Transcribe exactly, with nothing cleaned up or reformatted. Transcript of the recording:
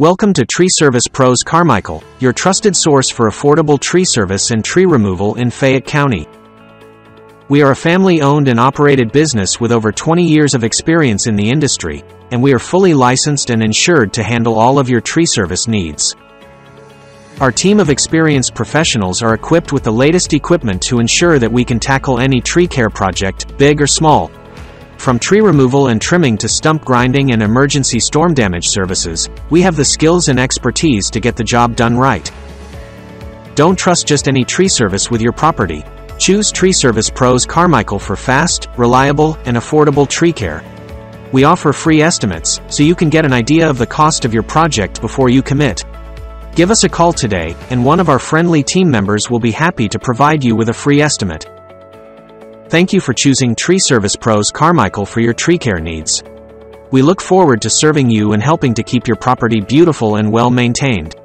Welcome to Tree Service Pros Carmichael, your trusted source for affordable tree service and tree removal in Fayette County. We are a family-owned and operated business with over twenty years of experience in the industry, and we are fully licensed and insured to handle all of your tree service needs. Our team of experienced professionals are equipped with the latest equipment to ensure that we can tackle any tree care project, big or small. From tree removal and trimming to stump grinding and emergency storm damage services, we have the skills and expertise to get the job done right. Don't trust just any tree service with your property. Choose Tree Service Pros Carmichael for fast, reliable, and affordable tree care. We offer free estimates, so you can get an idea of the cost of your project before you commit. Give us a call today, and one of our friendly team members will be happy to provide you with a free estimate. Thank you for choosing Tree Service Pros Carmichael for your tree care needs. We look forward to serving you and helping to keep your property beautiful and well maintained.